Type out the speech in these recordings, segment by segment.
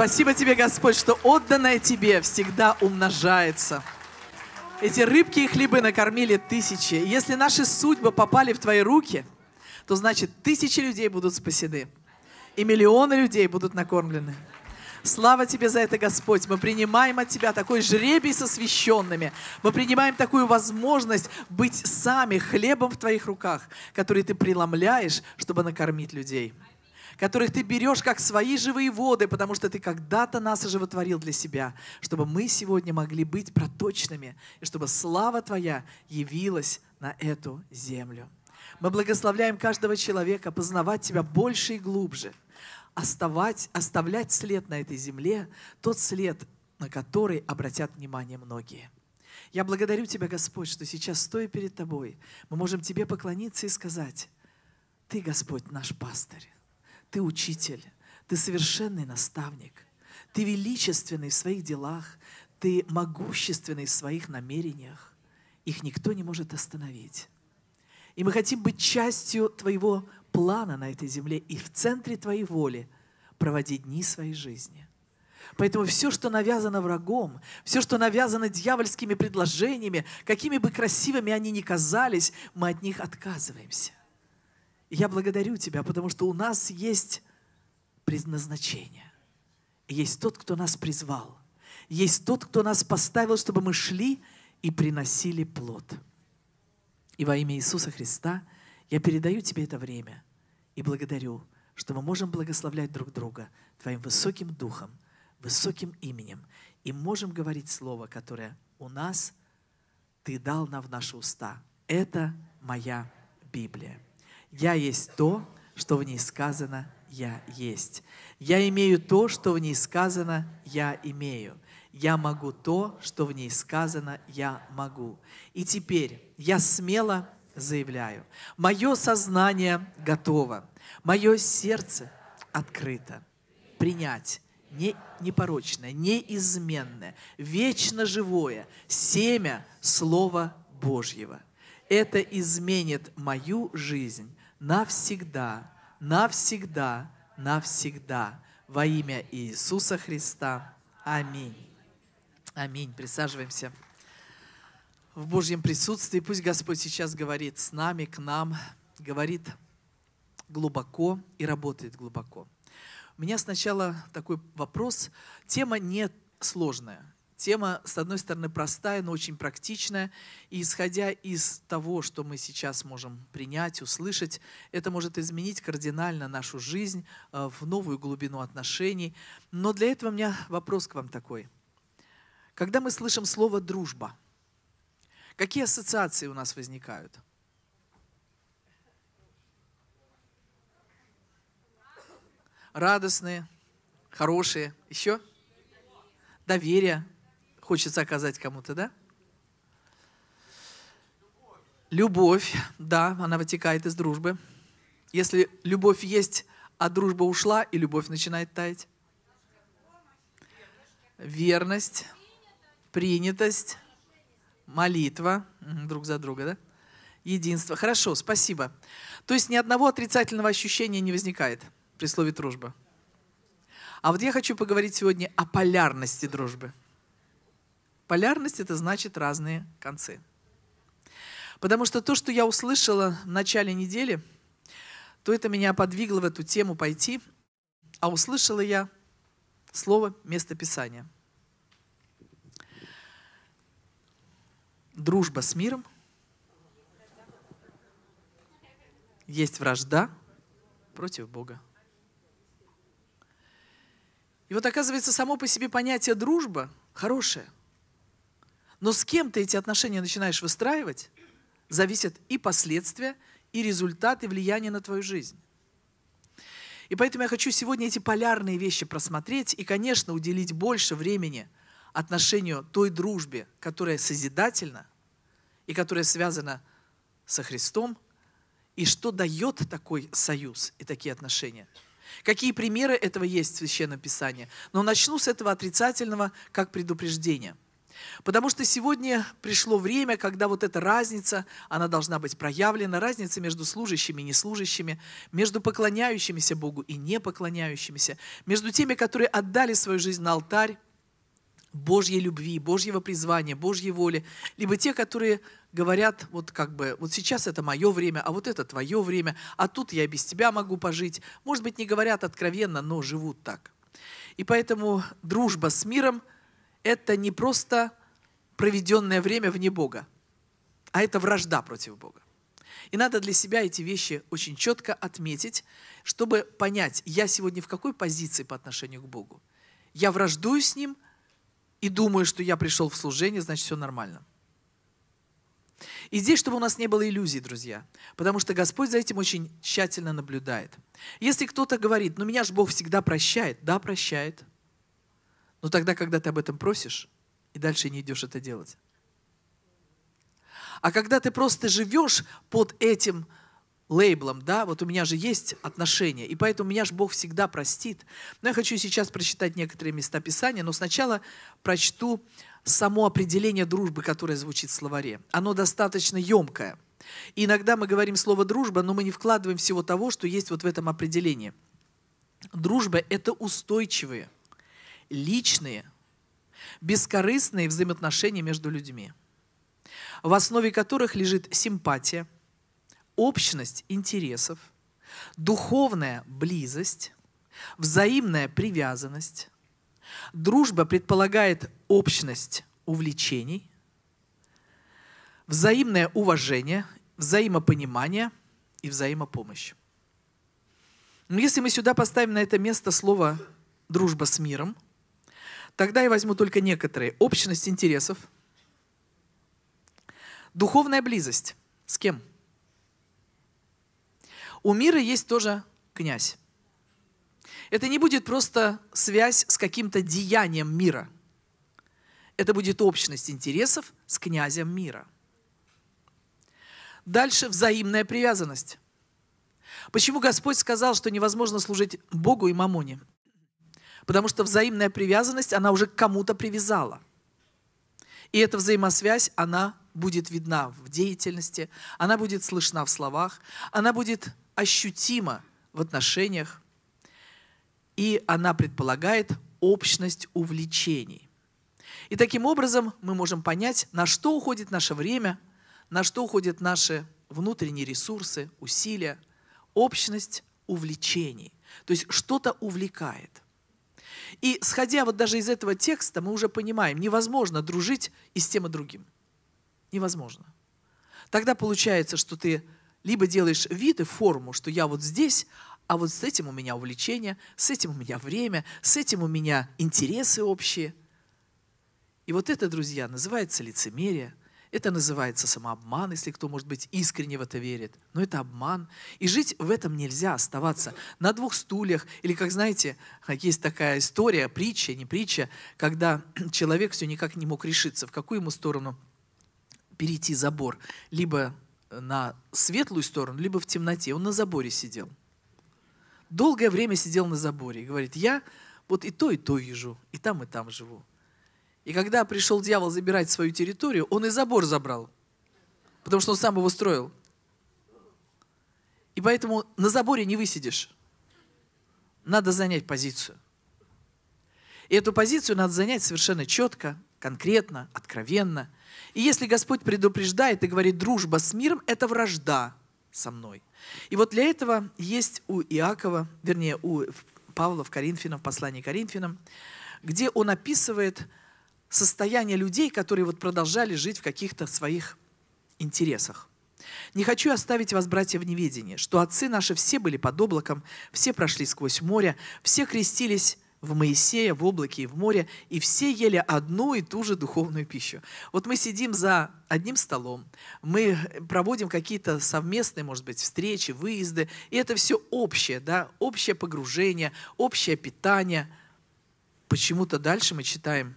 Спасибо тебе, Господь, что отданное тебе всегда умножается. Эти рыбки и хлебы накормили тысячи. Если наши судьбы попали в твои руки, то значит тысячи людей будут спасены, и миллионы людей будут накормлены. Слава тебе за это, Господь. Мы принимаем от тебя такой жребий со священными. Мы принимаем такую возможность быть сами хлебом в твоих руках, который ты преломляешь, чтобы накормить людей, которых ты берешь как свои живые воды, потому что ты когда-то нас оживотворил для себя, чтобы мы сегодня могли быть проточными, и чтобы слава твоя явилась на эту землю. Мы благословляем каждого человека познавать тебя больше и глубже, оставлять след на этой земле, тот след, на который обратят внимание многие. Я благодарю тебя, Господь, что сейчас, стоя перед тобой, мы можем тебе поклониться и сказать: ты, Господь, наш пастырь, ты учитель, ты совершенный наставник, ты величественный в своих делах, ты могущественный в своих намерениях. Их никто не может остановить. И мы хотим быть частью твоего плана на этой земле и в центре твоей воли проводить дни своей жизни. Поэтому все, что навязано врагом, все, что навязано дьявольскими предложениями, какими бы красивыми они ни казались, мы от них отказываемся. И я благодарю тебя, потому что у нас есть предназначение. Есть тот, кто нас призвал. Есть тот, кто нас поставил, чтобы мы шли и приносили плод. И во имя Иисуса Христа я передаю тебе это время и благодарю, что мы можем благословлять друг друга твоим высоким духом, высоким именем, и можем говорить слово, которое у нас ты дал нам в наши уста. Это моя Библия. Я есть то, что в ней сказано «я есть». Я имею то, что в ней сказано «я имею». Я могу то, что в ней сказано «я могу». И теперь я смело заявляю: мое сознание готово, мое сердце открыто принять непорочное, неизменное, вечно живое семя Слова Божьего. Это изменит мою жизнь навсегда, навсегда, навсегда. Во имя Иисуса Христа. Аминь. Аминь. Присаживаемся в Божьем присутствии. Пусть Господь сейчас говорит с нами, к нам, говорит глубоко и работает глубоко. У меня сначала такой вопрос. Тема не сложная. Тема, с одной стороны, простая, но очень практичная. И исходя из того, что мы сейчас можем принять, услышать, это может изменить кардинально нашу жизнь в новую глубину отношений. Но для этого у меня вопрос к вам такой. Когда мы слышим слово «дружба», какие ассоциации у нас возникают? Радостные, хорошие. Еще? Доверие. Хочется оказать кому-то, да? Любовь, да, она вытекает из дружбы. Если любовь есть, а дружба ушла, и любовь начинает таять. Верность, принятость, молитва друг за друга, да? Единство. Хорошо, спасибо. То есть ни одного отрицательного ощущения не возникает при слове «дружба». А вот я хочу поговорить сегодня о полярности дружбы. Полярность — это значит разные концы. Потому что то, что я услышала в начале недели, то это меня подвигло в эту тему пойти, а услышала я слово «место Писания». Дружба с миром, есть вражда против Бога. И вот, оказывается, само по себе понятие «дружба» хорошее. Но с кем ты эти отношения начинаешь выстраивать, зависят и последствия, и результаты влияния на твою жизнь. И поэтому я хочу сегодня эти полярные вещи просмотреть и, конечно, уделить больше времени отношению той дружбе, которая созидательна и которая связана со Христом, и что дает такой союз и такие отношения. Какие примеры этого есть в Священном Писании? Но начну с этого отрицательного, как предупреждение. Потому что сегодня пришло время, когда вот эта разница, она должна быть проявлена, разница между служащими и неслужащими, между поклоняющимися Богу и непоклоняющимися, между теми, которые отдали свою жизнь на алтарь Божьей любви, Божьего призвания, Божьей воли, либо те, которые говорят, вот как бы, вот сейчас это мое время, а вот это твое время, а тут я без тебя могу пожить. Может быть, не говорят откровенно, но живут так. И поэтому дружба с миром – это не просто проведенное время вне Бога, а это вражда против Бога. И надо для себя эти вещи очень четко отметить, чтобы понять, я сегодня в какой позиции по отношению к Богу. Я враждую с Ним и думаю, что я пришел в служение, значит, все нормально. И здесь, чтобы у нас не было иллюзий, друзья, потому что Господь за этим очень тщательно наблюдает. Если кто-то говорит, ну меня же Бог всегда прощает, да, прощает, но тогда, когда ты об этом просишь, и дальше не идешь это делать. А когда ты просто живешь под этим лейблом, да, вот у меня же есть отношения, и поэтому меня же Бог всегда простит. Но я хочу сейчас прочитать некоторые места Писания, но сначала прочту само определение дружбы, которое звучит в словаре. Оно достаточно емкое. И иногда мы говорим слово «дружба», но мы не вкладываем всего того, что есть вот в этом определении. Дружба – это устойчивые, личные, бескорыстные взаимоотношения между людьми, в основе которых лежит симпатия, общность интересов, духовная близость, взаимная привязанность. Дружба предполагает общность увлечений, взаимное уважение, взаимопонимание и взаимопомощь. Но если мы сюда поставим на это место слово «дружба с миром», тогда я возьму только некоторые. Общность интересов, духовная близость. С кем? У мира есть тоже князь. Это не будет просто связь с каким-то деянием мира. Это будет общность интересов с князем мира. Дальше взаимная привязанность. Почему Господь сказал, что невозможно служить Богу и мамоне? Потому что взаимная привязанность, она уже к кому-то привязала. И эта взаимосвязь, она будет видна в деятельности, она будет слышна в словах, она будет ощутима в отношениях, и она предполагает общность увлечений. И таким образом мы можем понять, на что уходит наше время, на что уходят наши внутренние ресурсы, усилия. Общность увлечений. То есть что-то увлекает. И сходя вот даже из этого текста, мы уже понимаем, невозможно дружить и с тем и другим. Невозможно. Тогда получается, что ты либо делаешь вид и форму, что я вот здесь, а вот с этим у меня увлечение, с этим у меня время, с этим у меня интересы общие. И вот это, друзья, называется лицемерие, это называется самообман, если кто, может быть, искренне в это верит. Но это обман. И жить в этом нельзя, оставаться на двух стульях. Или, как знаете, есть такая история, притча, не притча, когда человек все никак не мог решиться, в какую ему сторону перейти забор. Либо на светлую сторону, либо в темноте. Он на заборе сидел. Долгое время сидел на заборе. И говорит, я вот и то вижу, и там живу. И когда пришел дьявол забирать свою территорию, он и забор забрал, потому что он сам его строил. И поэтому на заборе не высидишь. Надо занять позицию. И эту позицию надо занять совершенно четко, конкретно, откровенно. И если Господь предупреждает и говорит, дружба с миром – это вражда со мной. И вот для этого есть у Иакова, вернее, у Павла в Коринфянам, в послании к Коринфянам, где он описывает состояние людей, которые вот продолжали жить в каких-то своих интересах. «Не хочу оставить вас, братья, в неведении, что отцы наши все были под облаком, все прошли сквозь море, все крестились в Моисея, в облаке и в море, и все ели одну и ту же духовную пищу». Вот мы сидим за одним столом, мы проводим какие-то совместные, может быть, встречи, выезды, и это все общее, да, общее погружение, общее питание. Почему-то дальше мы читаем: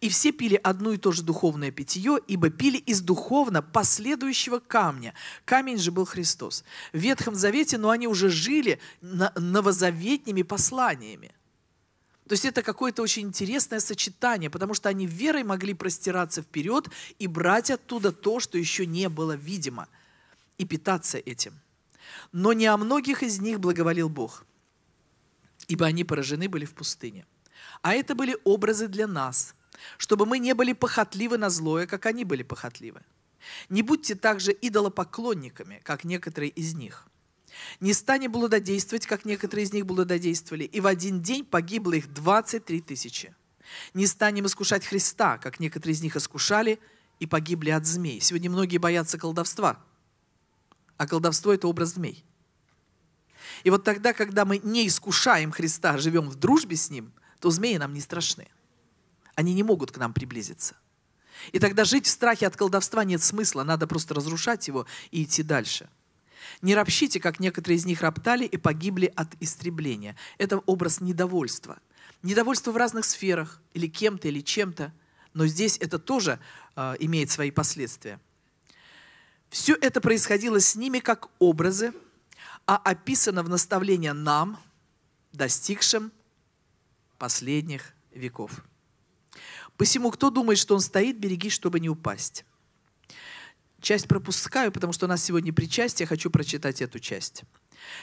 «И все пили одну и то же духовное питье, ибо пили из духовно последующего камня». Камень же был Христос. В Ветхом Завете, но они уже жили новозаветными посланиями. То есть это какое-то очень интересное сочетание, потому что они верой могли простираться вперед и брать оттуда то, что еще не было видимо, и питаться этим. Но не о многих из них благоволил Бог, ибо они поражены были в пустыне. А это были образы для нас, чтобы мы не были похотливы на злое, как они были похотливы. Не будьте также идолопоклонниками, как некоторые из них. Не стань блудодействовать, как некоторые из них блудодействовали, и в один день погибло их 23 000. Не станем искушать Христа, как некоторые из них искушали и погибли от змей. Сегодня многие боятся колдовства, а колдовство – это образ змей. И вот тогда, когда мы не искушаем Христа, живем в дружбе с Ним, то змеи нам не страшны. Они не могут к нам приблизиться. И тогда жить в страхе от колдовства нет смысла, надо просто разрушать его и идти дальше. Не ропщите, как некоторые из них роптали и погибли от истребления. Это образ недовольства. Недовольство в разных сферах, или кем-то, или чем-то. Но здесь это тоже имеет свои последствия. Все это происходило с ними как образы, а описано в наставление нам, достигшим последних веков. Посему, кто думает, что он стоит, берегись, чтобы не упасть. Часть пропускаю, потому что у нас сегодня причастие, хочу прочитать эту часть.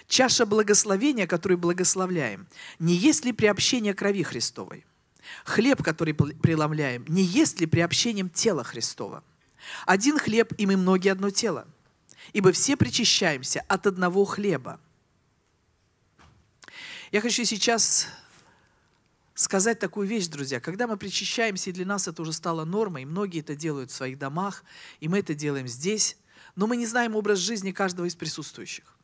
Чаша благословения, которую благословляем, не есть ли приобщение крови Христовой? Хлеб, который преломляем, не есть ли приобщением тела Христова? Один хлеб, и мы многие одно тело, ибо все причащаемся от одного хлеба. Я хочу сейчас сказать такую вещь, друзья. Когда мы причащаемся, и для нас это уже стало нормой, и многие это делают в своих домах, и мы это делаем здесь, но мы не знаем образ жизни каждого из присутствующих.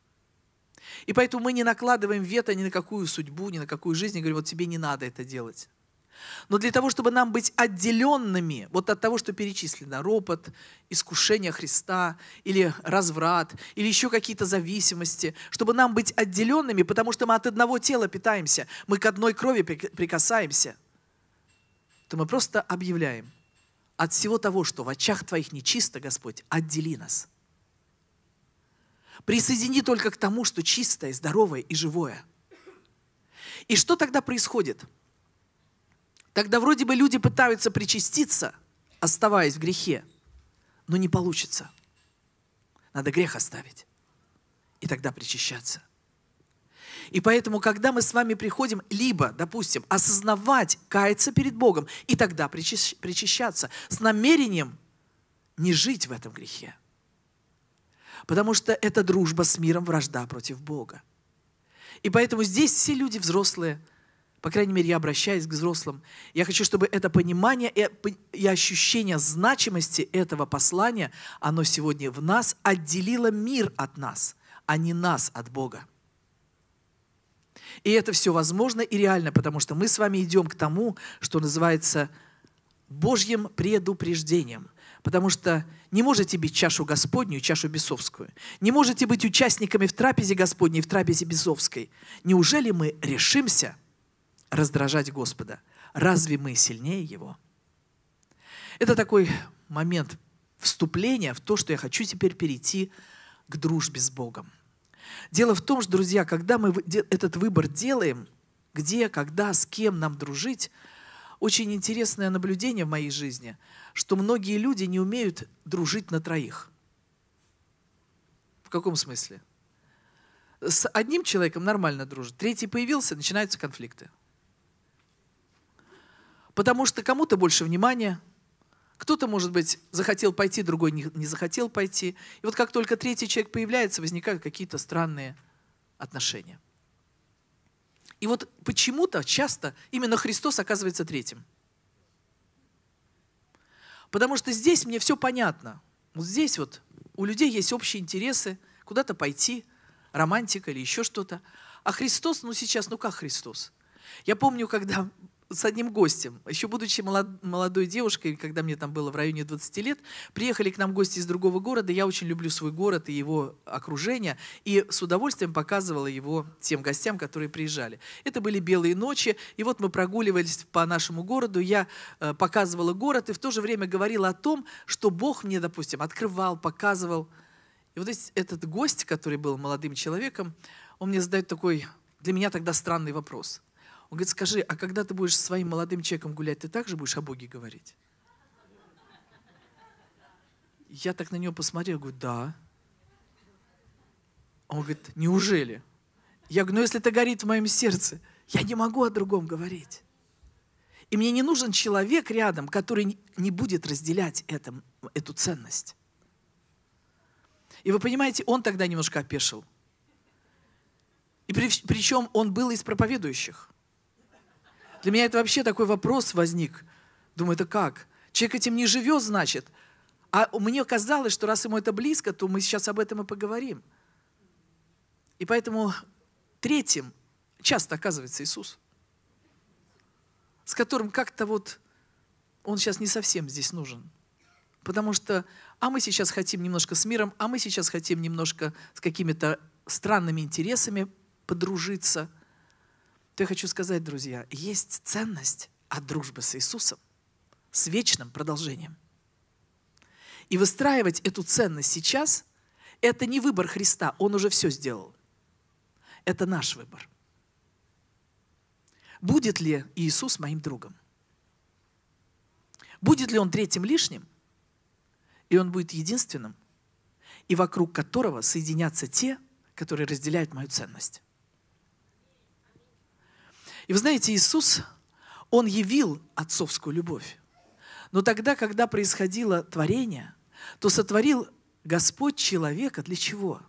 И поэтому мы не накладываем вето ни на какую судьбу, ни на какую жизнь, и говорим, вот тебе не надо это делать. Но для того, чтобы нам быть отделенными вот от того, что перечислено, ропот, искушение Христа, или разврат, или еще какие-то зависимости, чтобы нам быть отделенными, потому что мы от одного тела питаемся, мы к одной крови прикасаемся, то мы просто объявляем: от всего того, что в очах Твоих нечисто, Господь, отдели нас. Присоедини только к тому, что чистое, здоровое и живое. И что тогда происходит? Тогда вроде бы люди пытаются причаститься, оставаясь в грехе, но не получится. Надо грех оставить, и тогда причащаться. И поэтому, когда мы с вами приходим, либо, допустим, осознавать, каяться перед Богом, и тогда причащаться с намерением не жить в этом грехе. Потому что это дружба с миром, вражда против Бога. И поэтому здесь все люди взрослые. По крайней мере, я обращаюсь к взрослым. Я хочу, чтобы это понимание и ощущение значимости этого послания, оно сегодня в нас отделило мир от нас, а не нас от Бога. И это все возможно и реально, потому что мы с вами идем к тому, что называется Божьим предупреждением. Потому что не можете бить чашу Господню и чашу бесовскую. Не можете быть участниками в трапезе Господней и в трапезе бесовской. Неужели мы решимся раздражать Господа? Разве мы сильнее Его? Это такой момент вступления в то, что я хочу теперь перейти к дружбе с Богом. Дело в том, что, друзья, когда мы этот выбор делаем, где, когда, с кем нам дружить, очень интересное наблюдение в моей жизни, что многие люди не умеют дружить на троих. В каком смысле? С одним человеком нормально дружит, третий появился, начинаются конфликты. Потому что кому-то больше внимания, кто-то, может быть, захотел пойти, другой не захотел пойти. И вот как только третий человек появляется, возникают какие-то странные отношения. И вот почему-то часто именно Христос оказывается третьим. Потому что здесь мне все понятно. Вот здесь вот у людей есть общие интересы, куда-то пойти, романтика или еще что-то. А Христос, сейчас, как Христос? Я помню, когда с одним гостем, еще будучи молодой девушкой, когда мне там было в районе 20 лет, приехали к нам гости из другого города. Я очень люблю свой город и его окружение, и с удовольствием показывала его тем гостям, которые приезжали. Это были белые ночи, и вот мы прогуливались по нашему городу, я показывала город и в то же время говорила о том, что Бог мне, допустим, открывал, показывал. И вот этот гость, который был молодым человеком, он мне задает такой для меня тогда странный вопрос. Он говорит, скажи, а когда ты будешь со своим молодым человеком гулять, ты также будешь о Боге говорить? Я так на него посмотрел, говорю, да. Он говорит, неужели? Я говорю, ну если это горит в моем сердце, я не могу о другом говорить. И мне не нужен человек рядом, который не будет разделять эту ценность. И вы понимаете, он тогда немножко опешил. И причем он был из проповедующих. Для меня это вообще такой вопрос возник. Думаю, это как? Человек этим не живет, значит. А мне казалось, что раз ему это близко, то мы сейчас об этом и поговорим. И поэтому третьим часто оказывается Иисус, с которым как-то вот он сейчас не совсем здесь нужен. Потому что, а мы сейчас хотим немножко с миром, а мы сейчас хотим немножко с какими-то странными интересами подружиться. То я хочу сказать, друзья, есть ценность от дружбы с Иисусом, с вечным продолжением. И выстраивать эту ценность сейчас – это не выбор Христа, Он уже все сделал. Это наш выбор. Будет ли Иисус моим другом? Будет ли Он третьим лишним? И Он будет единственным, и вокруг которого соединятся те, которые разделяют мою ценность. И вы знаете, Иисус, Он явил отцовскую любовь. Но тогда, когда происходило творение, то сотворил Господь человека для чего?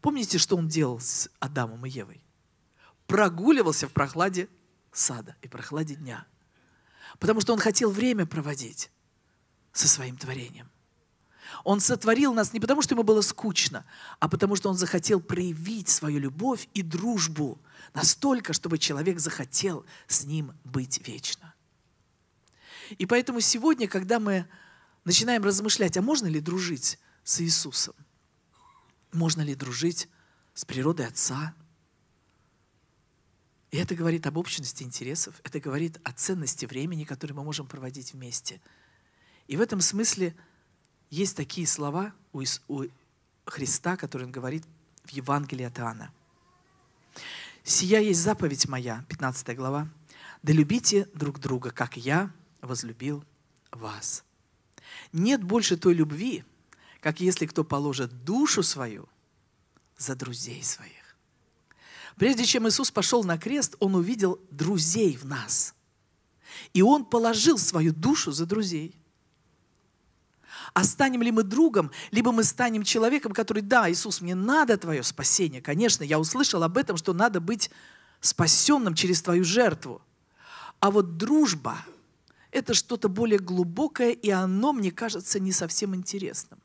Помните, что Он делал с Адамом и Евой? Прогуливался в прохладе сада и прохладе дня. Потому что Он хотел время проводить со своим творением. Он сотворил нас не потому, что Ему было скучно, а потому, что Он захотел проявить свою любовь и дружбу настолько, чтобы человек захотел с Ним быть вечно. И поэтому сегодня, когда мы начинаем размышлять, а можно ли дружить с Иисусом? Можно ли дружить с природой Отца? И это говорит об общности интересов, это говорит о ценности времени, которое мы можем проводить вместе. И в этом смысле есть такие слова у Христа, которые Он говорит в Евангелии от Иоанна. «Сия есть заповедь моя», 15 глава, «Да любите друг друга, как я возлюбил вас». Нет больше той любви, как если кто положит душу свою за друзей своих. Прежде чем Иисус пошел на крест, Он увидел друзей в нас. И Он положил свою душу за друзей. А станем ли мы другом, либо мы станем человеком, который, да, Иисус, мне надо Твое спасение. Конечно, я услышал об этом, что надо быть спасенным через Твою жертву. А вот дружба – это что-то более глубокое, и оно, мне кажется, не совсем интересным.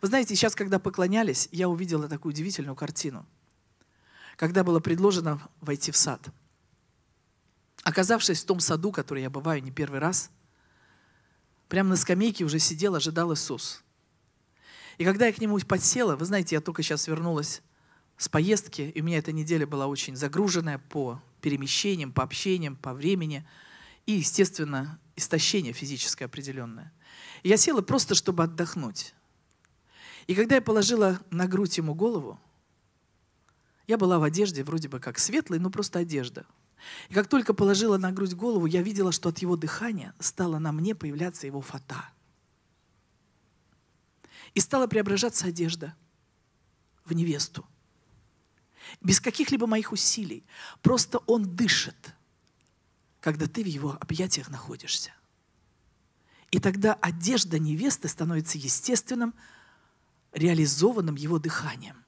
Вы знаете, сейчас, когда поклонялись, я увидела такую удивительную картину, когда было предложено войти в сад. Оказавшись в том саду, который я бываю не первый раз, прямо на скамейке уже сидел, ожидал Иисус. И когда я к Нему подсела, вы знаете, я только сейчас вернулась с поездки, и у меня эта неделя была очень загруженная по перемещениям, по общениям, по времени, и, естественно, истощение физическое определенное. И я села просто, чтобы отдохнуть. И когда я положила на грудь Ему голову, я была в одежде, вроде бы как светлой, но просто одежда. И как только положила на грудь голову, я видела, что от Его дыхания стала на мне появляться Его фата. И стала преображаться одежда в невесту. Без каких-либо моих усилий. Просто Он дышит, когда ты в Его объятиях находишься. И тогда одежда невесты становится естественным, реализованным Его дыханием.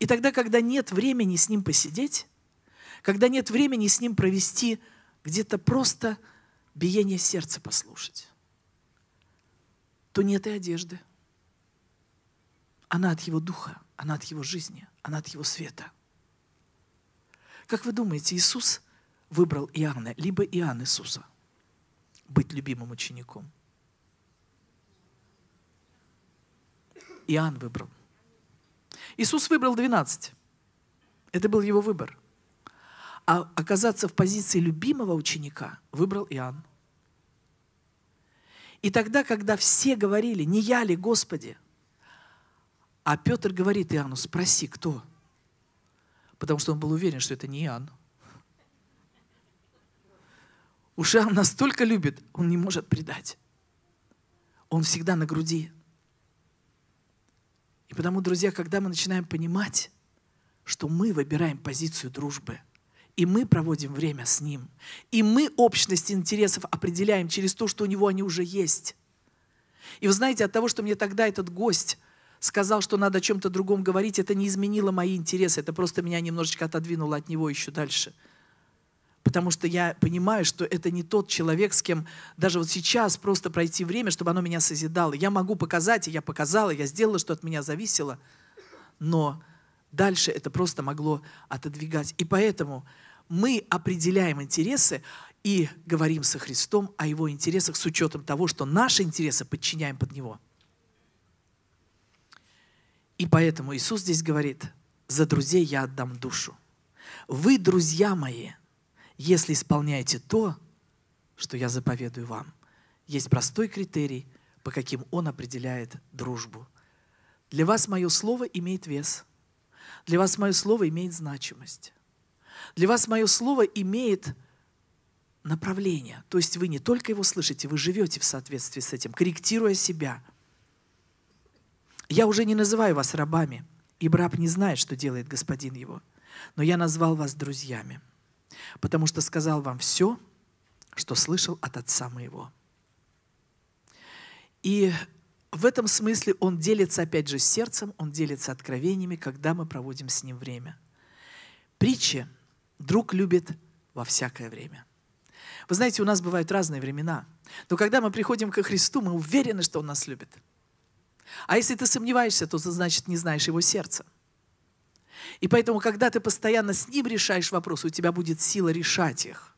И тогда, когда нет времени с Ним посидеть, когда нет времени с Ним провести где-то просто биение сердца послушать, то нет и одежды. Она от Его духа, она от Его жизни, она от Его света. Как вы думаете, Иисус выбрал Иоанна, либо Иоанн Иисуса, быть любимым учеником? Иоанн выбрал. Иисус выбрал 12. Это был Его выбор. А оказаться в позиции любимого ученика выбрал Иоанн. И тогда, когда все говорили, не я ли, Господи, а Петр говорит Иоанну, спроси, кто? потому что он был уверен, что это не Иоанн. Уж Иоанн настолько любит, он не может предать. Он всегда на груди. И потому, друзья, когда мы начинаем понимать, что мы выбираем позицию дружбы, и мы проводим время с ним, и мы общность интересов определяем через то, что у него они уже есть. И вы знаете, от того, что мне тогда этот гость сказал, что надо о чем-то другом говорить, это не изменило мои интересы, это просто меня немножечко отодвинуло от него еще дальше. Потому что я понимаю, что это не тот человек, с кем даже вот сейчас просто пройти время, чтобы оно меня созидало. Я могу показать, и я показала, я сделала, что от меня зависело, но дальше это просто могло отодвигать. И поэтому мы определяем интересы и говорим со Христом о Его интересах с учетом того, что наши интересы подчиняем под Него. И поэтому Иисус здесь говорит: «За друзей я отдам душу». Вы, друзья мои, если исполняете то, что я заповедую вам. Есть простой критерий, по каким Он определяет дружбу. Для вас мое слово имеет вес. Для вас мое слово имеет значимость. Для вас мое слово имеет направление. То есть вы не только его слышите, вы живете в соответствии с этим, корректируя себя. Я уже не называю вас рабами, ибо раб не знает, что делает господин его. Но я назвал вас друзьями, потому что сказал вам все, что слышал от Отца моего. И в этом смысле он делится, опять же, сердцем, он делится откровениями, когда мы проводим с ним время. Притчи друг любит во всякое время. Вы знаете, у нас бывают разные времена, но когда мы приходим ко Христу, мы уверены, что Он нас любит. А если ты сомневаешься, то ты, значит, не знаешь Его сердца. И поэтому, когда ты постоянно с Ним решаешь вопросы, у тебя будет сила решать их.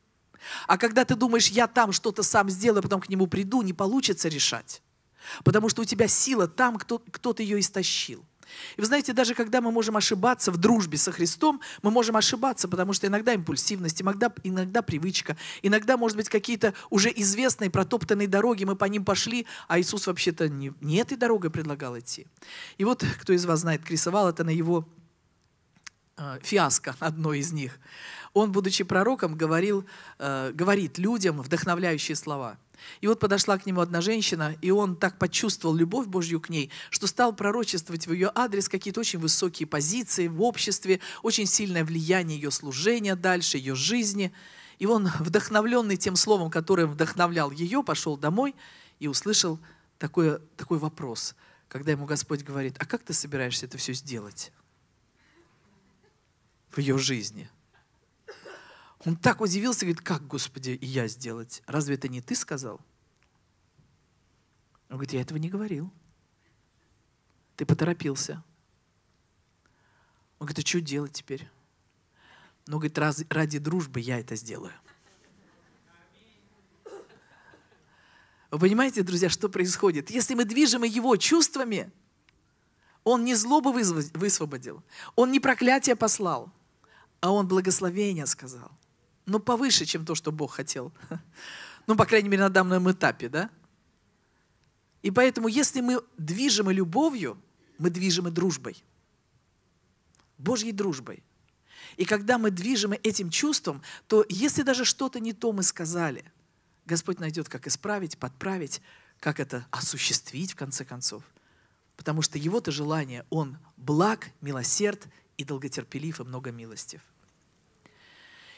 А когда ты думаешь, я там что-то сам сделаю, потом к Нему приду, не получится решать. Потому что у тебя сила там, кто-то ее истощил. И вы знаете, даже когда мы можем ошибаться в дружбе со Христом, мы можем ошибаться, потому что иногда импульсивность, иногда привычка, иногда, может быть, какие-то уже известные протоптанные дороги, мы по ним пошли, а Иисус вообще-то не этой дорогой предлагал идти. И вот, кто из вас знает Криса Валлотона, его фиаско, одно из них. Он, будучи пророком, говорит людям вдохновляющие слова. И вот подошла к нему одна женщина, и он так почувствовал любовь Божью к ней, что стал пророчествовать в ее адрес какие-то очень высокие позиции в обществе, очень сильное влияние ее служения дальше, ее жизни. И он, вдохновленный тем словом, которым вдохновлял ее, пошел домой и услышал такой вопрос, когда ему Господь говорит: «А как ты собираешься это все сделать в ее жизни?» Он так удивился, говорит: «Как, Господи, и я сделать? Разве это не ты сказал?» Он говорит: «Я этого не говорил. Ты поторопился». Он говорит: «А что делать теперь?» Но, говорит, ради дружбы я это сделаю. Вы понимаете, друзья, что происходит? Если мы движимы его чувствами, он не злобу высвободил, он не проклятие послал, а он благословение сказал. Но повыше, чем то, что Бог хотел. Ну, по крайней мере, на данном этапе, да? И поэтому, если мы движимы любовью, мы движимы дружбой. Божьей дружбой. И когда мы движимы этим чувством, то если даже что-то не то мы сказали, Господь найдет, как исправить, подправить, как это осуществить, в конце концов. Потому что Его-то желание, Он благ, милосерд и долготерпелив, и много милостив.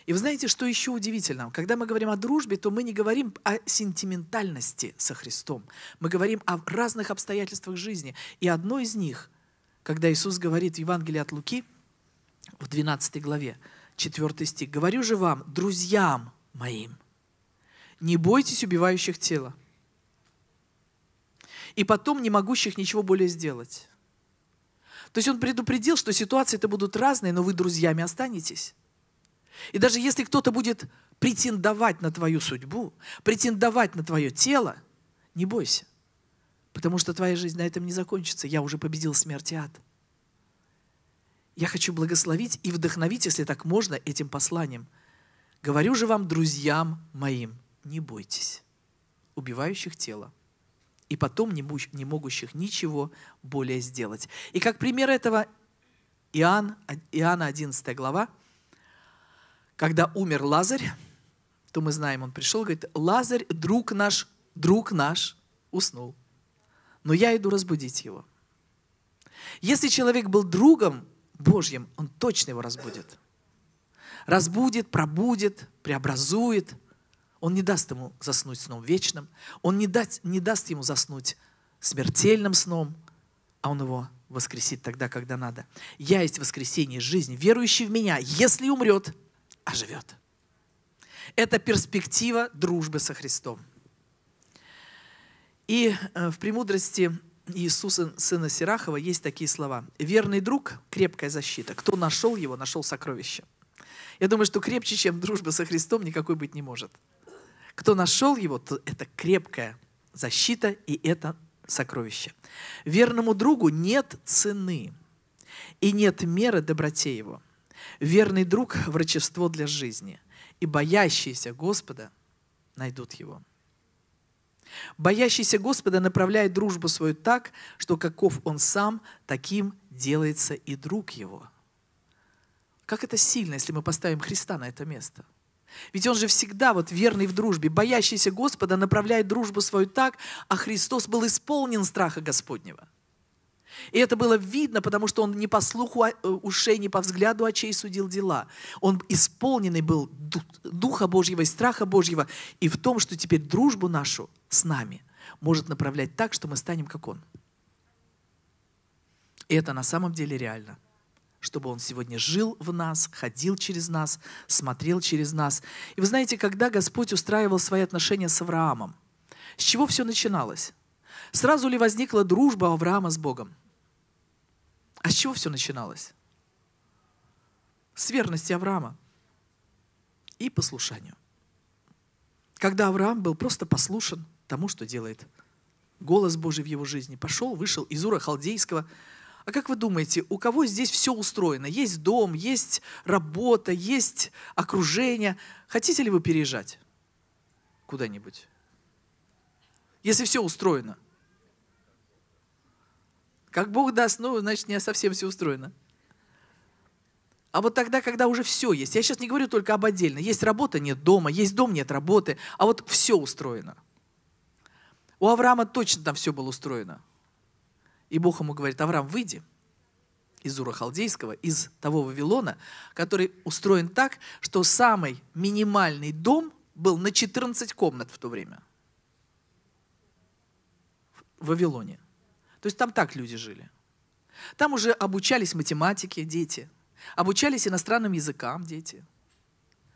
И вы знаете, что еще удивительно? Когда мы говорим о дружбе, то мы не говорим о сентиментальности со Христом. Мы говорим о разных обстоятельствах жизни. И одно из них, когда Иисус говорит в Евангелии от Луки, в 12 главе, 4 стих: «Говорю же вам, друзьям моим, не бойтесь убивающих тела, и потом не могущих ничего более сделать». То есть он предупредил, что ситуации-то будут разные, но вы друзьями останетесь. И даже если кто-то будет претендовать на твою судьбу, претендовать на твое тело, не бойся, потому что твоя жизнь на этом не закончится. Я уже победил смерть и ад. Я хочу благословить и вдохновить, если так можно, этим посланием. «Говорю же вам, друзьям моим, не бойтесь убивающих тело, и потом не могущих ничего более сделать». И как пример этого Иоанна 11 глава. Когда умер Лазарь, то мы знаем, он пришел, говорит: «Лазарь, друг наш, уснул, но я иду разбудить его». Если человек был другом Божьим, он точно его разбудит. Разбудит, пробудит, преобразует. Он не даст ему заснуть сном вечным. Он не даст ему заснуть смертельным сном, а он его воскресит тогда, когда надо. «Я есть воскресение и жизнь, верующий в меня, если умрет, оживет». Это перспектива дружбы со Христом. И в «Премудрости Иисуса, сына Сирахова», есть такие слова: «Верный друг – крепкая защита. Кто нашел его, нашел сокровище». Я думаю, что крепче, чем дружба со Христом, никакой быть не может. Кто нашел его, то это крепкая защита и это сокровище. Верному другу нет цены и нет меры доброте его. Верный друг – врачевство для жизни, и боящиеся Господа найдут его. Боящийся Господа направляет дружбу свою так, что каков он сам, таким делается и друг его. Как это сильно, если мы поставим Христа на это место. Ведь он же всегда верный в дружбе. Боящийся Господа направляет дружбу свою так, а Христос был исполнен страха Господнего. И это было видно, потому что он не по слуху ушей, не по взгляду очей судил дела. Он исполненный был Духа Божьего и страха Божьего. И в том, что теперь дружбу нашу с нами может направлять так, что мы станем как он. И это на самом деле реально. Чтобы он сегодня жил в нас, ходил через нас, смотрел через нас. И вы знаете, когда Господь устраивал свои отношения с Авраамом, с чего все начиналось? Сразу ли возникла дружба Авраама с Богом? А с чего все начиналось? С верности Авраама и послушанию. Когда Авраам был просто послушен тому, что делает голос Божий в его жизни, пошел, вышел из Ура Халдейского. А как вы думаете, у кого здесь все устроено? Есть дом, есть работа, есть окружение. Хотите ли вы переезжать куда-нибудь? Если все устроено. Как Бог даст, значит, не совсем все устроено. А тогда, когда уже все есть. Я сейчас не говорю только об отдельно. Есть работа, нет дома. Есть дом, нет работы. А все устроено. У Авраама точно там все было устроено. И Бог ему говорит: «Авраам, выйди из Ура Халдейского, из того Вавилона, который устроен так, что самый минимальный дом был на 14 комнат в то время». В Вавилоне. То есть там так люди жили. Там уже обучались математике дети, обучались иностранным языкам дети.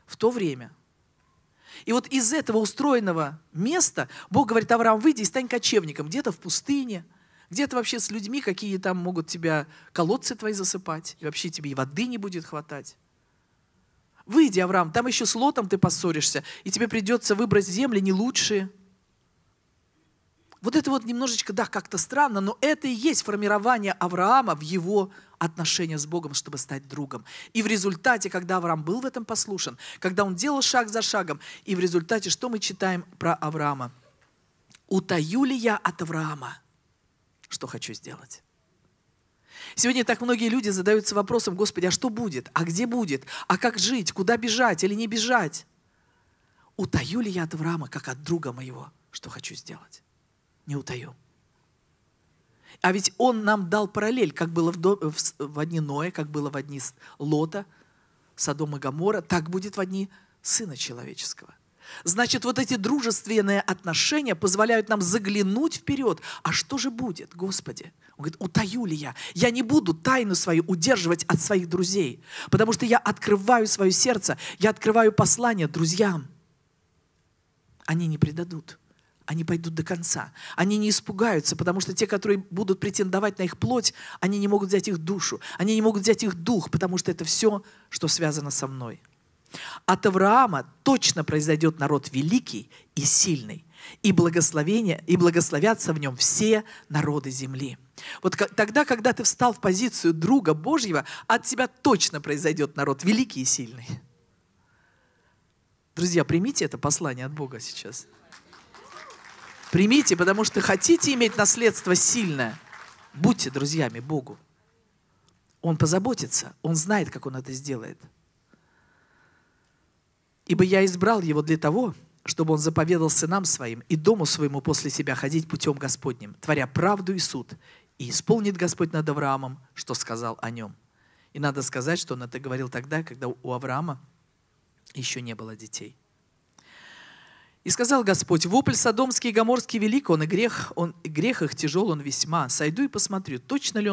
В то время. И из этого устроенного места Бог говорит: «Авраам, выйди и стань кочевником где-то в пустыне, где-то вообще с людьми, какие там могут тебя колодцы твои засыпать, и вообще тебе и воды не будет хватать. Выйди, Авраам, там еще с Лотом ты поссоришься, и тебе придется выбрать земли не лучшие». Это немножечко, да, как-то странно, но это и есть формирование Авраама в его отношения с Богом, чтобы стать другом. И в результате, когда Авраам был в этом послушен, когда он делал шаг за шагом, и в результате, что мы читаем про Авраама? «Утаю ли я от Авраама, что хочу сделать?» Сегодня так многие люди задаются вопросом: «Господи, а что будет? А где будет? А как жить? Куда бежать или не бежать? Утаю ли я от Авраама, как от друга моего, что хочу сделать?» Не утаю. А ведь он нам дал параллель, как было в одни Ноя, как было в дни Лота, Содома и Гоморра, так будет в дни Сына Человеческого. Значит, эти дружественные отношения позволяют нам заглянуть вперед. А что же будет, Господи? Он говорит: «Утаю ли я? Я не буду тайну свою удерживать от своих друзей, потому что я открываю свое сердце, я открываю послание друзьям. Они не предадут». Они пойдут до конца. Они не испугаются, потому что те, которые будут претендовать на их плоть, они не могут взять их душу. Они не могут взять их дух, потому что это все, что связано со мной. От Авраама точно произойдет народ великий и сильный, и благословятся в нем все народы земли. Тогда, когда ты встал в позицию друга Божьего, от тебя точно произойдет народ великий и сильный. Друзья, примите это послание от Бога сейчас. Примите, потому что хотите иметь наследство сильное. Будьте друзьями Богу. Он позаботится, он знает, как он это сделает. Ибо я избрал его для того, чтобы он заповедал сынам своим и дому своему после себя ходить путем Господним, творя правду и суд. И исполнит Господь над Авраамом, что сказал о нем. И надо сказать, что он это говорил тогда, когда у Авраама еще не было детей. «И сказал Господь: вопль содомский и гоморский велик, он и грех их тяжел, он весьма. Сойду и посмотрю, точно ли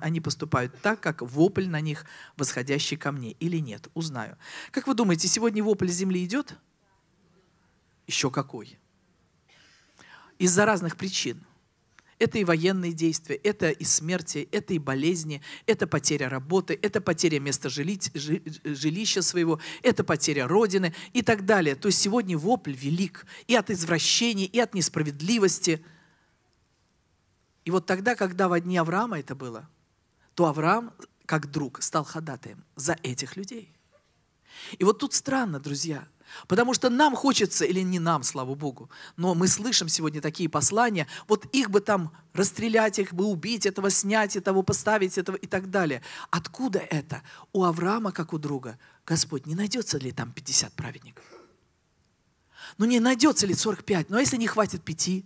они поступают так, как вопль на них, восходящий ко мне, или нет. Узнаю». Как вы думаете, сегодня вопль земли идет? Еще какой? Из-за разных причин. Это и военные действия, это и смерти, это и болезни, это потеря работы, это потеря места жилища своего, это потеря родины и так далее. То есть сегодня вопль велик и от извращений, и от несправедливости. И вот тогда, когда во дни Авраама это было, то Авраам, как друг, стал ходатаем за этих людей. И вот тут странно, друзья. Потому что нам хочется, или не нам, слава Богу, но мы слышим сегодня такие послания, вот их бы там расстрелять, их бы убить, этого снять, этого поставить, этого и так далее. Откуда это? У Авраама, как у друга, Господь, не найдется ли там 50 праведников? Ну не найдется ли 45? Ну а если не хватит 5?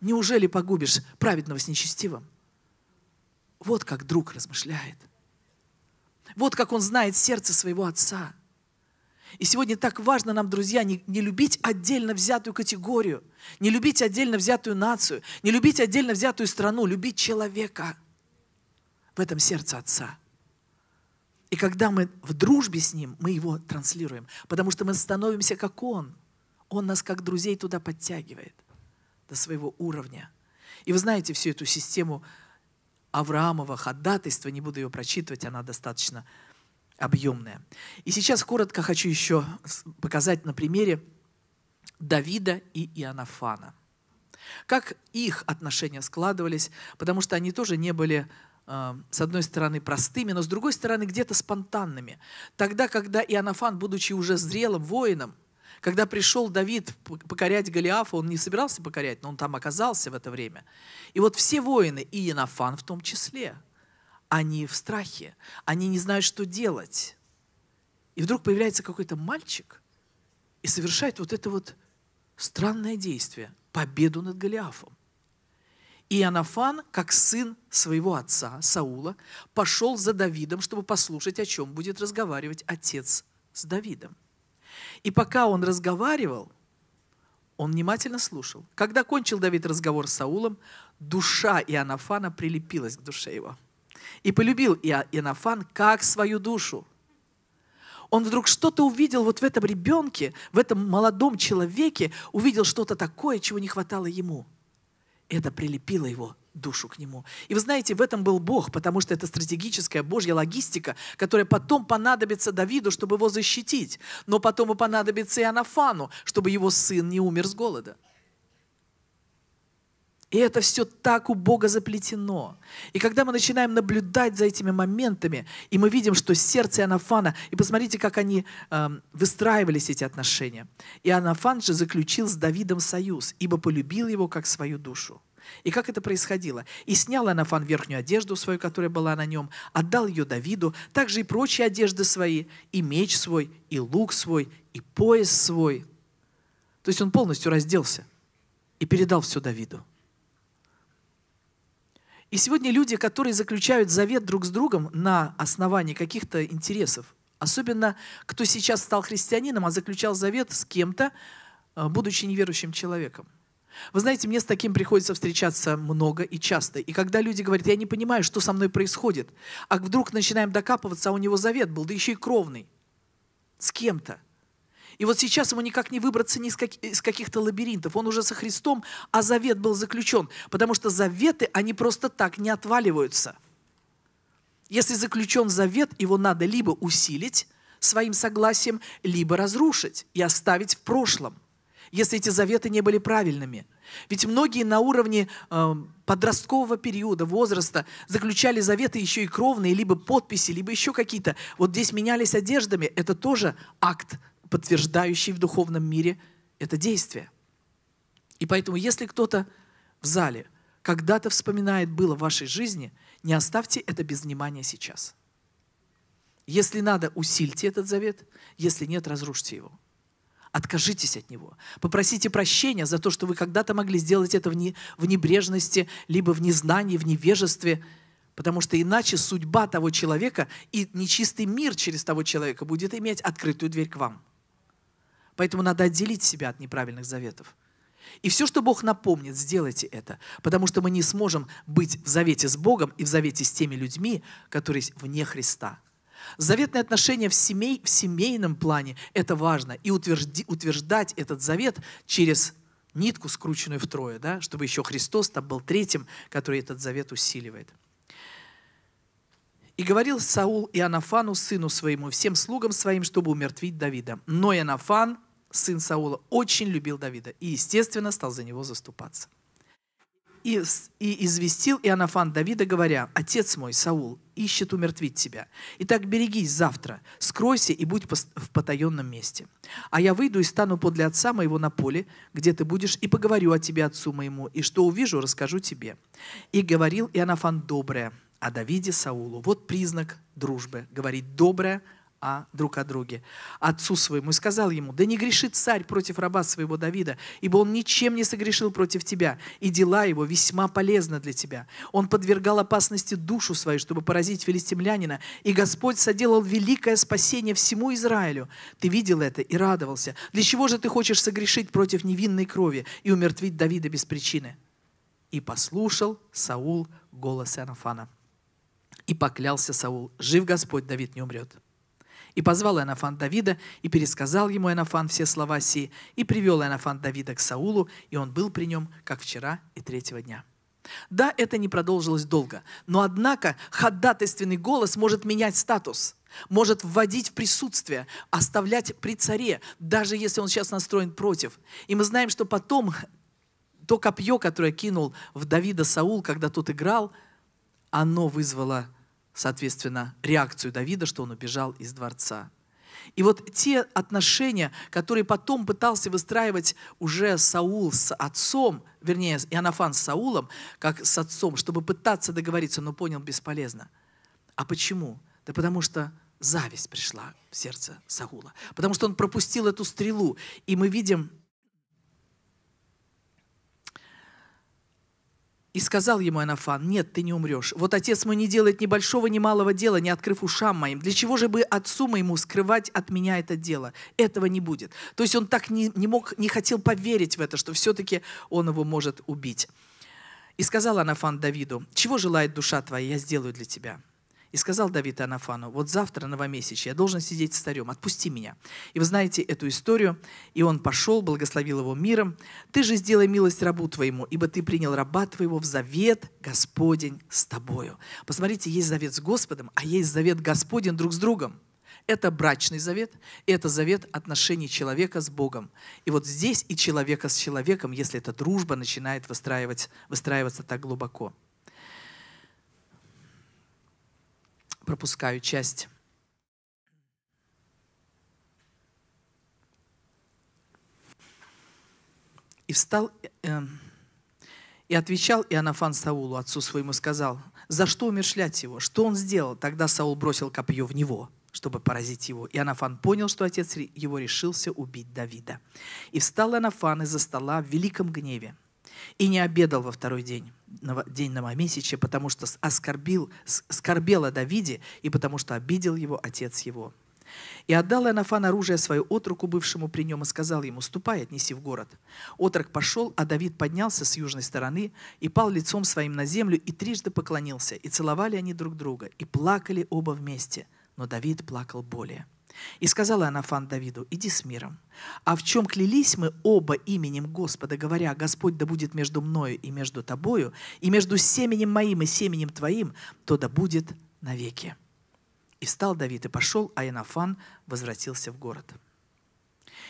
Неужели погубишь праведного с нечестивым? Вот как друг размышляет. Вот как он знает сердце своего отца. И сегодня так важно нам, друзья, не любить отдельно взятую категорию, не любить отдельно взятую нацию, не любить отдельно взятую страну, любить человека. В этом сердце Отца. И когда мы в дружбе с Ним, мы Его транслируем, потому что мы становимся как Он. Он нас как друзей туда подтягивает, до своего уровня. И вы знаете всю эту систему Авраамова ходатайства, не буду ее прочитывать, она достаточно объемная. И сейчас коротко хочу еще показать на примере Давида и Иоаннафана. Как их отношения складывались, потому что они тоже не были, с одной стороны, простыми, но с другой стороны, где-то спонтанными. Тогда, когда Иоаннафан, будучи уже зрелым воином, когда пришел Давид покорять Голиафа, он не собирался покорять, но он там оказался в это время. И вот все воины, и Иоаннафан в том числе, они в страхе, они не знают, что делать. И вдруг появляется какой-то мальчик и совершает вот это вот странное действие, победу над Голиафом. И Иоаннафан, как сын своего отца Саула, пошел за Давидом, чтобы послушать, о чем будет разговаривать отец с Давидом. И пока он разговаривал, он внимательно слушал. Когда кончил Давид разговор с Саулом, душа Иоаннафана прилепилась к душе его. И полюбил Иоаннафан как свою душу. Он вдруг что-то увидел вот в этом ребенке, в этом молодом человеке, увидел что-то такое, чего не хватало ему. Это прилепило его душу к нему. И вы знаете, в этом был Бог, потому что это стратегическая Божья логистика, которая потом понадобится Давиду, чтобы его защитить, но потом и понадобится Иоаннафану, чтобы его сын не умер с голода. И это все так у Бога заплетено. И когда мы начинаем наблюдать за этими моментами, и мы видим, что сердце Иоаннафана, и посмотрите, как они выстраивались, эти отношения. Иоаннафан же заключил с Давидом союз, ибо полюбил его как свою душу. И как это происходило? «И снял Иоаннафан верхнюю одежду свою, которая была на нем, отдал ее Давиду, также и прочие одежды свои, и меч свой, и лук свой, и пояс свой». То есть он полностью разделся и передал все Давиду. И сегодня люди, которые заключают завет друг с другом на основании каких-то интересов, особенно кто сейчас стал христианином, а заключал завет с кем-то, будучи неверующим человеком. Вы знаете, мне с таким приходится встречаться много и часто. И когда люди говорят, я не понимаю, что со мной происходит, а вдруг начинаем докапываться, а у него завет был, да еще и кровный, с кем-то. И вот сейчас ему никак не выбраться ни из каких-то лабиринтов. Он уже со Христом, а завет был заключен. Потому что заветы, они просто так не отваливаются. Если заключен завет, его надо либо усилить своим согласием, либо разрушить и оставить в прошлом, если эти заветы не были правильными. Ведь многие на уровне подросткового периода, возраста заключали заветы еще и кровные, либо подписи, либо еще какие-то. Вот здесь менялись одеждами. Это тоже акт, подтверждающий в духовном мире это действие. И поэтому, если кто-то в зале когда-то вспоминает, было в вашей жизни, Не оставьте это без внимания сейчас. Если надо, усильте этот завет. Если нет, разрушьте его. Откажитесь от него. Попросите прощения за то, что вы когда-то могли сделать это в небрежности, либо в незнании, в невежестве. Потому что иначе судьба того человека и нечистый мир через того человека будет иметь открытую дверь к вам. Поэтому надо отделить себя от неправильных заветов. И все, что Бог напомнит, сделайте это. Потому что мы не сможем быть в завете с Богом и в завете с теми людьми, которые вне Христа. Заветные отношения в семейном плане – это важно. И утверждать этот завет через нитку, скрученную втрое, да, чтобы еще Христос там был третьим, который этот завет усиливает. «И говорил Саул Иоаннафану, сыну своему, всем слугам своим, чтобы умертвить Давида. Но Иоаннафан, сын Саула, очень любил Давида и, естественно, стал за него заступаться. И известил Иоаннафан Давида, говоря: «Отец мой, Саул, ищет умертвить тебя. Итак, берегись завтра, скройся и будь в потаенном месте. А я выйду и стану подле отца моего на поле, где ты будешь, и поговорю о тебе отцу моему, и что увижу, расскажу тебе». И говорил Иоаннафан доброе о Давиде Саулу. Вот признак дружбы, говорить доброе друг о друге, отцу своему, и сказал ему: «Да не грешит царь против раба своего Давида, ибо он ничем не согрешил против тебя, и дела его весьма полезны для тебя. Он подвергал опасности душу свою, чтобы поразить филистимлянина, и Господь соделал великое спасение всему Израилю. Ты видел это и радовался. Для чего же ты хочешь согрешить против невинной крови и умертвить Давида без причины?» И послушал Саул голос Иоаннафана. И поклялся Саул: «Жив Господь, Давид не умрет». И позвал Иоаннафан Давида, и пересказал ему Иоаннафан все слова сии, и привел Иоаннафан Давида к Саулу, и он был при нем, как вчера и третьего дня. Да, это не продолжилось долго, но однако ходатайственный голос может менять статус, может вводить в присутствие, оставлять при царе, даже если он сейчас настроен против. И мы знаем, что потом то копье, которое кинул в Давида Саул, когда тот играл, оно вызвало, соответственно, реакцию Давида, что он убежал из дворца. И вот те отношения, которые потом пытался выстраивать уже Саул с отцом, вернее, Иоаннафан с Саулом, как с отцом, чтобы пытаться договориться, но понял, бесполезно. А почему? Да потому что зависть пришла в сердце Саула. Потому что он пропустил эту стрелу. И мы видим: «И сказал ему Иоаннафан: нет, ты не умрешь. Вот отец мой не делает ни большого, ни малого дела, не открыв ушам моим. Для чего же бы отцу моему скрывать от меня это дело? Этого не будет». То есть он так не хотел поверить в это, что все-таки он его может убить. «И сказал Иоаннафан Давиду: чего желает душа твоя, я сделаю для тебя». И сказал Давид Иоаннафану: вот завтра новомесячье, я должен сидеть старем, отпусти меня. И вы знаете эту историю. И он пошел, благословил его миром. Ты же сделай милость рабу твоему, ибо ты принял раба твоего в завет Господень с тобою. Посмотрите, есть завет с Господом, а есть завет Господень друг с другом. Это брачный завет, это завет отношений человека с Богом. И вот здесь и человека с человеком, если эта дружба начинает выстраиваться так глубоко. Пропускаю часть. «И встал и отвечал Иоаннафан Саулу, отцу своему, сказал: за что умершлять его? Что он сделал? Тогда Саул бросил копье в него, чтобы поразить его. Иоаннафан понял, что отец его решился убить Давида. И встал Иоаннафан из-за стола в великом гневе и не обедал во второй день, день новомесяча, потому что скорбел о Давиде и потому что обидел его отец его. И отдал Иоаннафан оружие свое отроку, бывшему при нем, и сказал ему: ступай, отнеси в город. Отрок пошел, а Давид поднялся с южной стороны и пал лицом своим на землю и трижды поклонился. И целовали они друг друга, и плакали оба вместе, но Давид плакал более. И сказал Иоаннафан Давиду: иди с миром. А в чем клялись мы оба именем Господа, говоря: Господь да будет между мною и между тобою, и между семенем моим и семенем твоим, то да будет навеки. И встал Давид и пошел, а Иоаннафан возвратился в город.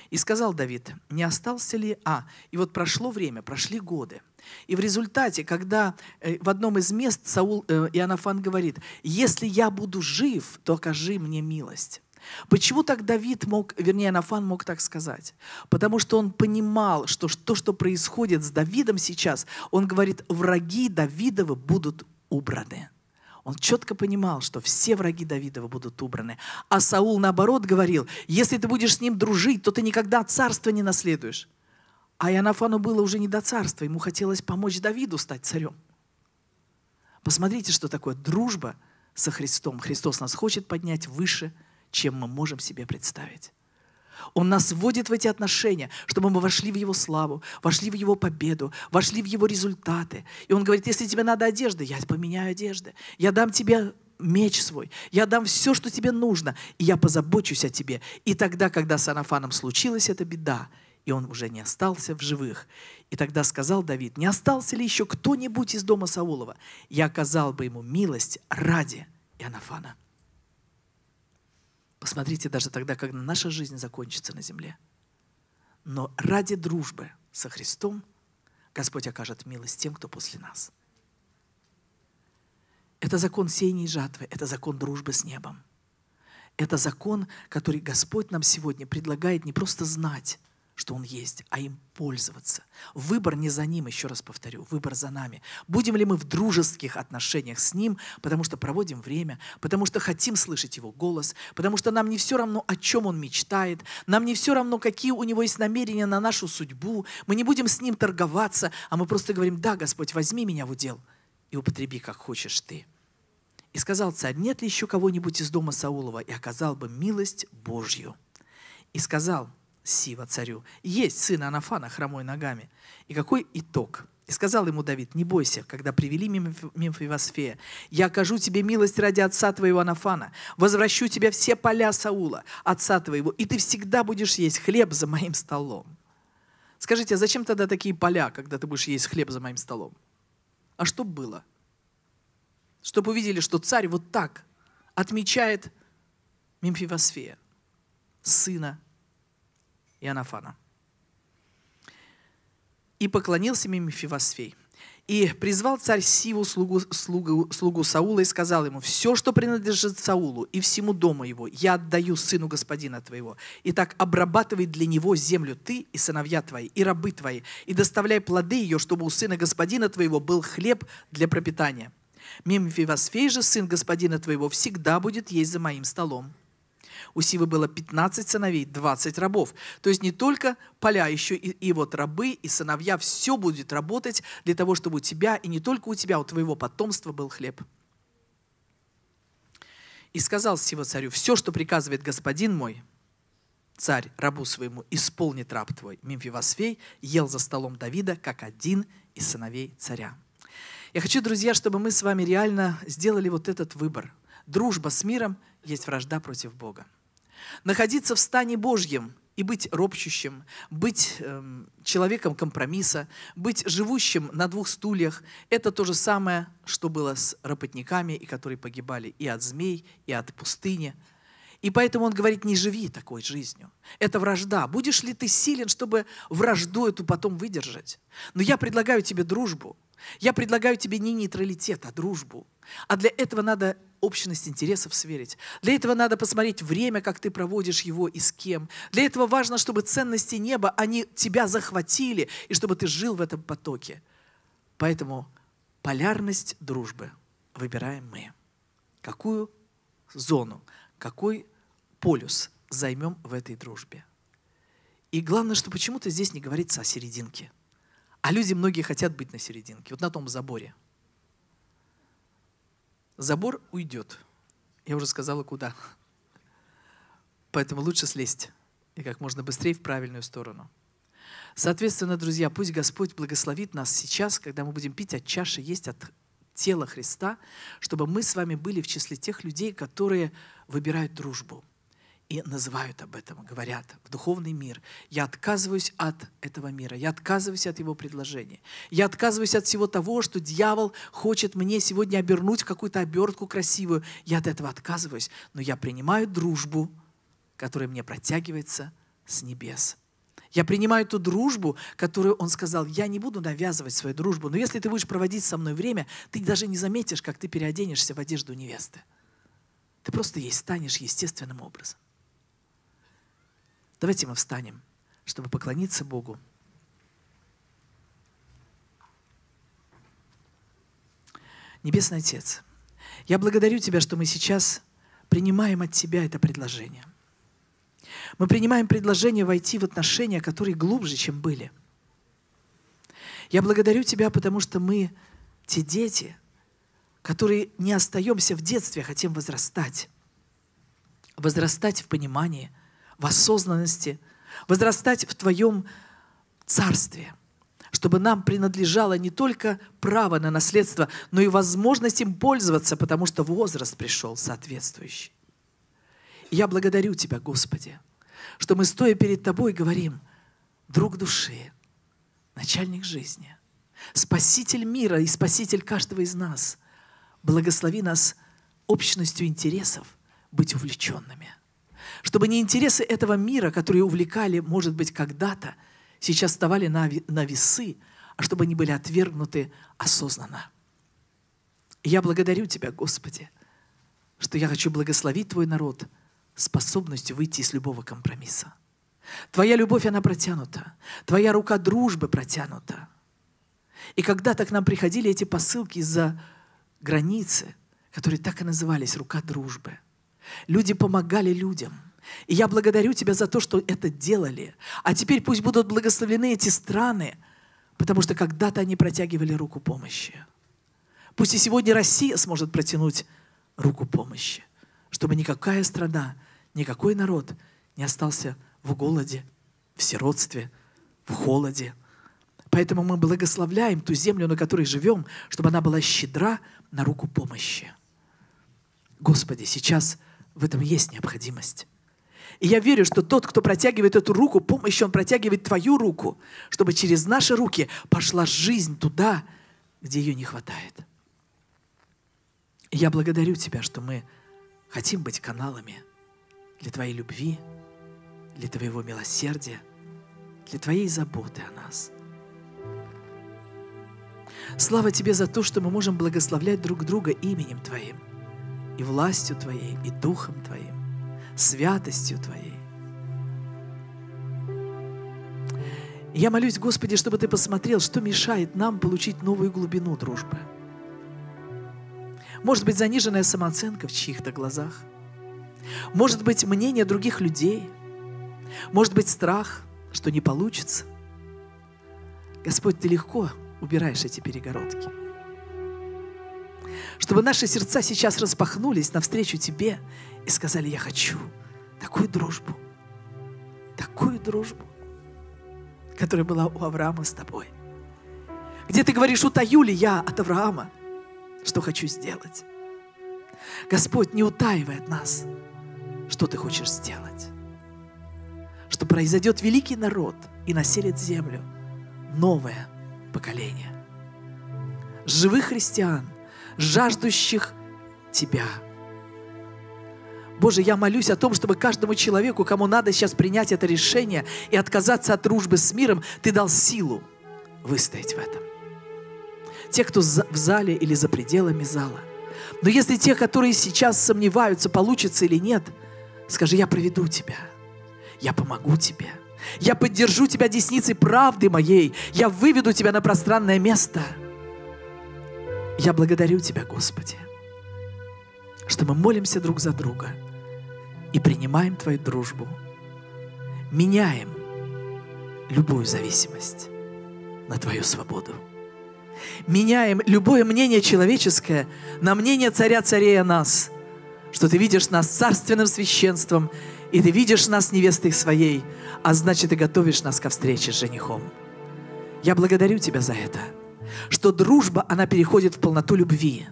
И сказал Давид: не остался ли... И вот прошло время, прошли годы. И в результате, когда в одном из мест Иоаннафан говорит: если я буду жив, то окажи мне милость. Почему так Иоаннафан мог так сказать? Потому что он понимал, что то, что происходит с Давидом сейчас, он говорит: враги Давидовы будут убраны. Он четко понимал, что все враги Давидова будут убраны. А Саул, наоборот, говорил, если ты будешь с ним дружить, то ты никогда царство не наследуешь. А Иоаннафану было уже не до царства, ему хотелось помочь Давиду стать царем. Посмотрите, что такое дружба со Христом. Христос нас хочет поднять выше, чем мы можем себе представить. Он нас вводит в эти отношения, чтобы мы вошли в Его славу, вошли в Его победу, вошли в Его результаты. И Он говорит, если тебе надо одежды, я поменяю одежды. Я дам тебе меч свой, я дам все, что тебе нужно, и я позабочусь о тебе. И тогда, когда с Иоаннафаном случилась эта беда, и он уже не остался в живых. И тогда сказал Давид, не остался ли еще кто-нибудь из дома Саулова? Я оказал бы ему милость ради Иоаннафана. Посмотрите, даже тогда, когда наша жизнь закончится на земле. Но ради дружбы со Христом Господь окажет милость тем, кто после нас. Это закон сеяния и жатвы, это закон дружбы с небом. Это закон, который Господь нам сегодня предлагает не просто знать, что Он есть, а им пользоваться. Выбор не за Ним, еще раз повторю, выбор за нами. Будем ли мы в дружеских отношениях с Ним, потому что проводим время, потому что хотим слышать Его голос, потому что нам не все равно, о чем Он мечтает, нам не все равно, какие у Него есть намерения на нашу судьбу, мы не будем с Ним торговаться, а мы просто говорим, да, Господь, возьми меня в удел и употреби, как хочешь Ты. И сказал царь, нет ли еще кого-нибудь из дома Саулова, и оказал бы милость Божью. И сказал Сива царю, есть сын Иоаннафана, хромой ногами. И какой итог? И сказал ему Давид, не бойся, когда привели Мемфивосфея, я окажу тебе милость ради отца твоего Иоаннафана, возвращу тебе все поля Саула, отца твоего, и ты всегда будешь есть хлеб за моим столом. Скажите, а зачем тогда такие поля, когда ты будешь есть хлеб за моим столом? А чтоб было? Чтоб увидели, что царь вот так отмечает Мемфивосфея, сына Иоаннафана. И поклонился Мемфивосфей. И призвал царь Сиву, слугу Саула, и сказал ему, «Все, что принадлежит Саулу и всему дому его, я отдаю сыну господина твоего. Итак, обрабатывай для него землю ты и сыновья твои, и рабы твои, и доставляй плоды ее, чтобы у сына господина твоего был хлеб для пропитания. Мемфивосфей же, сын господина твоего, всегда будет есть за моим столом». У Сивы было 15 сыновей, 20 рабов. То есть не только поля, еще и вот рабы, и сыновья. Все будет работать для того, чтобы у тебя, и не только у тебя, у твоего потомства был хлеб. И сказал Сива царю, все, что приказывает господин мой, царь рабу своему, исполнит раб твой. Мемфивосфей ел за столом Давида, как один из сыновей царя. Я хочу, друзья, чтобы мы с вами реально сделали вот этот выбор. Дружба с миром есть вражда против Бога. Находиться в стане Божьем и быть ропщущим, быть человеком компромисса, быть живущим на двух стульях – это то же самое, что было с ропотниками, и которые погибали и от змей, и от пустыни. И поэтому он говорит, не живи такой жизнью. Это вражда. Будешь ли ты силен, чтобы вражду эту потом выдержать? Но я предлагаю тебе дружбу. Я предлагаю тебе не нейтралитет, а дружбу. А для этого надо общность интересов сверить. Для этого надо посмотреть время, как ты проводишь его и с кем. Для этого важно, чтобы ценности неба, они тебя захватили, и чтобы ты жил в этом потоке. Поэтому полярность дружбы выбираем мы. Какую зону, какой полюс займем в этой дружбе. И главное, что почему-то здесь не говорится о серединке. А люди многие хотят быть на серединке, вот на том заборе. Забор уйдет. Я уже сказала, куда. Поэтому лучше слезть и как можно быстрее в правильную сторону. Соответственно, друзья, пусть Господь благословит нас сейчас, когда мы будем пить от чаши, есть от тела Христа, чтобы мы с вами были в числе тех людей, которые выбирают дружбу. И называют об этом, говорят, в духовный мир. Я отказываюсь от этого мира, я отказываюсь от его предложений, я отказываюсь от всего того, что дьявол хочет мне сегодня обернуть в какую-то обертку красивую. Я от этого отказываюсь, но я принимаю дружбу, которая мне протягивается с небес. Я принимаю ту дружбу, которую он сказал, я не буду навязывать свою дружбу, но если ты будешь проводить со мной время, ты даже не заметишь, как ты переоденешься в одежду невесты. Ты просто ей станешь естественным образом. Давайте мы встанем, чтобы поклониться Богу. Небесный Отец, Я благодарю Тебя, что мы сейчас принимаем от Тебя это предложение. Мы принимаем предложение войти в отношения, которые глубже, чем были. Я благодарю Тебя, потому что мы те дети, которые не остаемся в детстве, хотим возрастать. Возрастать в понимании, в осознанности, возрастать в Твоем царстве, чтобы нам принадлежало не только право на наследство, но и возможность им пользоваться, потому что возраст пришел соответствующий. И я благодарю Тебя, Господи, что мы, стоя перед Тобой, говорим: друг души, начальник жизни, спаситель мира и спаситель каждого из нас, благослови нас общностью интересов быть увлеченными, чтобы не интересы этого мира, которые увлекали, может быть, когда-то, сейчас вставали на весы, а чтобы они были отвергнуты осознанно. И я благодарю Тебя, Господи, что я хочу благословить Твой народ способностью выйти из любого компромисса. Твоя любовь, она протянута. Твоя рука дружбы протянута. И когда-то к нам приходили эти посылки из-за границы, которые так и назывались «рука дружбы». Люди помогали людям. И я благодарю Тебя за то, что это делали. А теперь пусть будут благословлены эти страны, потому что когда-то они протягивали руку помощи. Пусть и сегодня Россия сможет протянуть руку помощи, чтобы никакая страна, никакой народ не остался в голоде, в сиротстве, в холоде. Поэтому мы благословляем ту землю, на которой живем, чтобы она была щедра на руку помощи. Господи, сейчас в этом есть необходимость. И я верю, что тот, кто протягивает эту руку помощи, он протягивает Твою руку, чтобы через наши руки пошла жизнь туда, где ее не хватает. И я благодарю Тебя, что мы хотим быть каналами для Твоей любви, для Твоего милосердия, для Твоей заботы о нас. Слава Тебе за то, что мы можем благословлять друг друга именем Твоим, и властью Твоей, и Духом Твоим, святостью Твоей. Я молюсь, Господи, чтобы Ты посмотрел, что мешает нам получить новую глубину дружбы. Может быть, заниженная самооценка в чьих-то глазах. Может быть, мнение других людей. Может быть, страх, что не получится. Господь, Ты легко убираешь эти перегородки. Чтобы наши сердца сейчас распахнулись навстречу Тебе и сказали: я хочу такую дружбу, которая была у Авраама с Тобой. Где Ты говоришь: утаю ли я от Авраама, что хочу сделать? Господь, не утаивай от нас, что Ты хочешь сделать. Что произойдет великий народ и населит землю новое поколение живых христиан, жаждущих Тебя. Боже, я молюсь о том, чтобы каждому человеку, кому надо сейчас принять это решение и отказаться от дружбы с миром, Ты дал силу выстоять в этом. Те, кто в зале или за пределами зала. Но если те, которые сейчас сомневаются, получится или нет, скажи: я проведу тебя, я помогу тебе, я поддержу тебя десницей правды моей, я выведу тебя на пространное место. Я благодарю Тебя, Господи, что мы молимся друг за друга и принимаем Твою дружбу, меняем любую зависимость на Твою свободу, меняем любое мнение человеческое на мнение Царя царей о нас, что Ты видишь нас царственным священством, и Ты видишь нас невестой своей, а значит, Ты готовишь нас ко встрече с женихом. Я благодарю Тебя за это, что дружба, она переходит в полноту любви,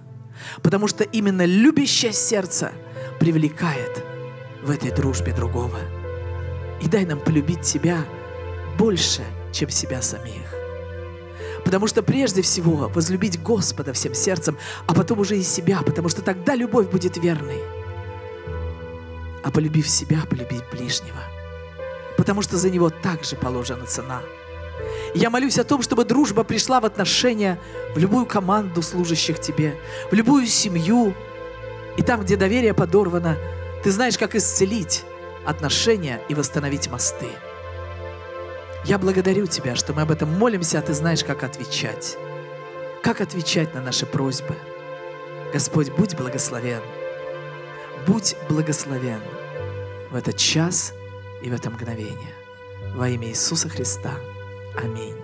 потому что именно любящее сердце привлекает в этой дружбе другого. И дай нам полюбить Тебя больше, чем себя самих. Потому что прежде всего возлюбить Господа всем сердцем, а потом уже и себя, потому что тогда любовь будет верной. А полюбив себя, полюбить ближнего, потому что за него также положена цена. Я молюсь о том, чтобы дружба пришла в отношения, в любую команду служащих Тебе, в любую семью. И там, где доверие подорвано, Ты знаешь, как исцелить отношения и восстановить мосты. Я благодарю Тебя, что мы об этом молимся, а Ты знаешь, как отвечать. Как отвечать на наши просьбы, Господь, будь благословен. Будь благословен в этот час и в это мгновение. Во имя Иисуса Христа. Аминь.